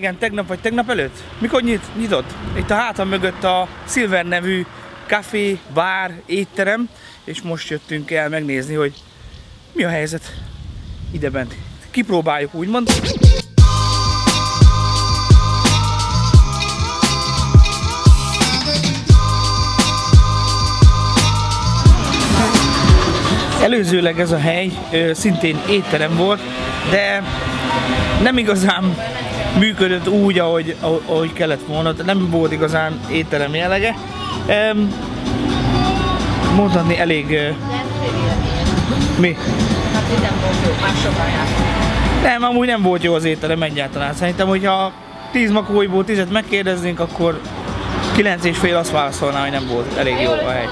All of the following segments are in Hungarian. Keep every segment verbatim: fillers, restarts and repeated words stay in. régen, tegnap vagy tegnap előtt? Mikor nyit, nyitott? Itt a hátam mögött a Silver nevű kafé, bár, étterem, és most jöttünk el megnézni, hogy mi a helyzet idebent. Kipróbáljuk, úgymond. Előzőleg ez a hely ö, szintén étterem volt, de nem igazán működött úgy, ahogy, ahogy kellett volna, nem volt igazán étterem jellege. Um, mondhatni elég... Uh, mi? Nem, amúgy nem volt jó az étterem egyáltalán. Szerintem, hogyha tíz makóiból tízet megkérdeznénk, akkor kilenc és fél azt válaszolná, hogy nem volt elég jó a hely.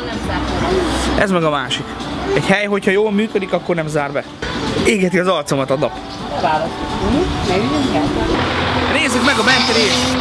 Ez meg a másik. Egy hely, hogyha jól működik, akkor nem zár be. Égeti az arcomat a nap. Nézzük meg a benti részt!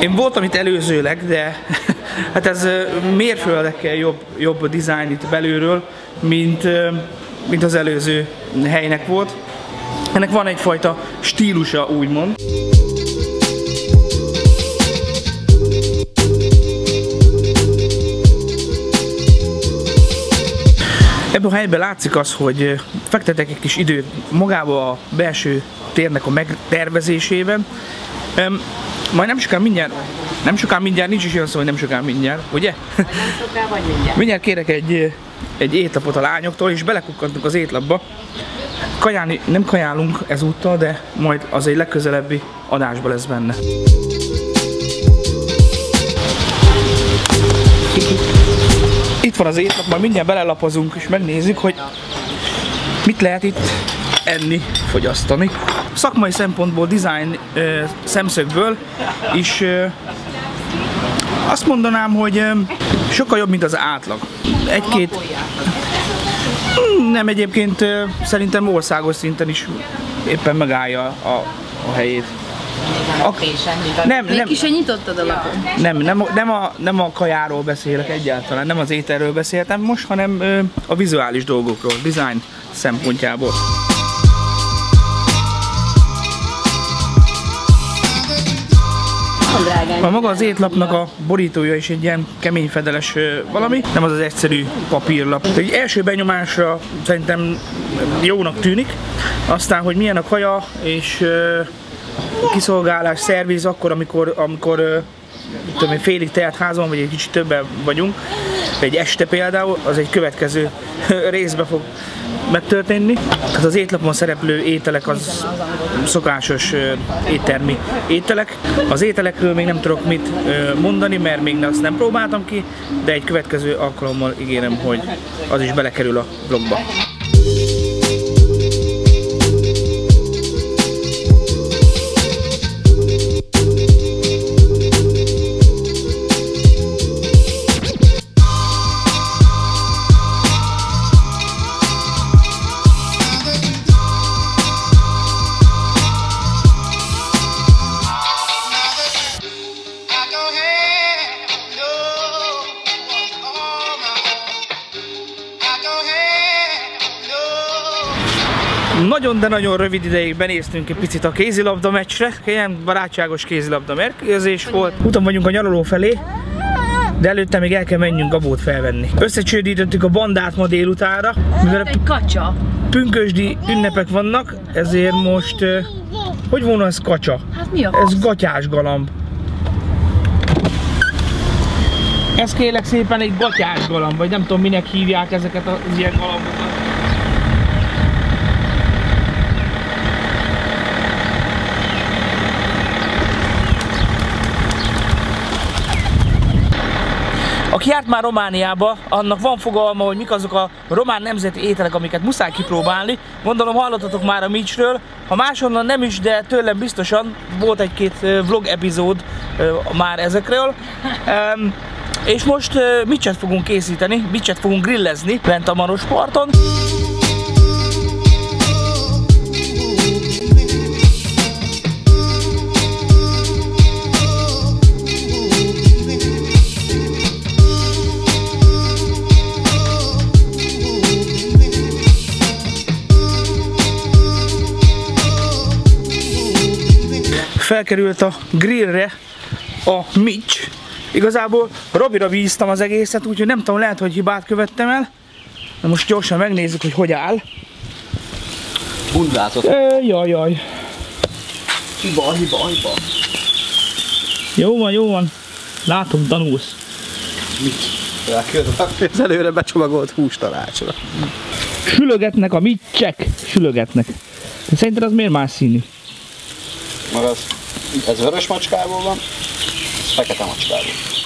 Én voltam itt előzőleg, de hát ez mérföldekkel jobb, jobb a design itt belülről, mint, mint az előző helynek volt. Ennek van egyfajta stílusa, úgymond. Ebből a helyben látszik az, hogy fektetek egy kis időt magába a belső térnek a megtervezésében. Majd nem sokára mindjárt, nem sokára mindjárt, nincs is olyan szó, hogy nem sokára mindjárt, ugye? Nem sokára vagy mindjárt. Mindjárt kérek egy, egy étlapot a lányoktól, és belekukkantunk az étlapba. Kajálni nem kajálunk ezúttal, de majd az egy legközelebbi adásban lesz benne. Itt van az étlap, majd mindjárt belelapozunk és megnézzük, hogy mit lehet itt enni, fogyasztani. Szakmai szempontból, design ö, szemszögből is ö, azt mondanám, hogy ö, sokkal jobb, mint az átlag. Egy-két... Nem, egyébként ö, szerintem országos szinten is éppen megállja a, a helyét. A, nem, nem, is nyitottad a lapot. Nem, nem, nem, a, nem a kajáról beszélek egyáltalán, nem az ételről beszéltem most, hanem ö, a vizuális dolgokról, design szempontjából. A maga az étlapnak a borítója is egy ilyen kemény fedeles valami, nem az az egyszerű papírlap. Egy első benyomásra szerintem jónak tűnik, aztán, hogy milyen a kaja és kiszolgálás, szerviz akkor, amikor, amikor tudom, félig telt házban, vagy egy kicsit többen vagyunk, egy este például, az egy következő részbe fog megtörténni. Tehát az étlapon szereplő ételek az szokásos éttermi ételek. Az ételekről még nem tudok mit mondani, mert még azt nem próbáltam ki, de egy következő alkalommal ígérem, hogy az is belekerül a vlogba. Nagyon, de nagyon rövid ideig benéztünk egy picit a kézilabda meccsre. Ilyen barátságos kézilabda mérkőzés volt. Úton vagyunk a nyaraló felé, de előtte még el kell mennünk gabót felvenni. Összecsődítettük a bandát ma délutánra, mivel pünkösdi ünnepek vannak, ezért most... Hogy volna ez kacsa? Hát mi a kacsa? Ez gatyás galamb. Ez kérlek szépen egy gatyás galamb, vagy nem tudom minek hívják ezeket az ilyen galambokat. Aki járt már Romániába, annak van fogalma, hogy mik azok a román nemzeti ételek, amiket muszáj kipróbálni. Gondolom hallottatok már a Micsről. Ha máshonnan nem is, de tőlem biztosan volt egy-két vlog epizód már ezekről. Um, és most micset fogunk készíteni, micset fogunk grillezni bent a Marosparton. Felkerült a grillre a Mics. Igazából Robira bíztam az egészet, úgyhogy nem tudom, lehet, hogy hibát követtem el. De most gyorsan megnézzük, hogy hogy áll. Bundlázott. Jaj, jaj. Hiba, hiba, hiba. Jó van, jó van. Látom, tanulsz. Mit? Az előre becsomagolt hústanácsra. Sülögetnek a Micsek. Sülögetnek. De szerinted az miért más színű? Mert ez vörös macskából van, fekete macskából.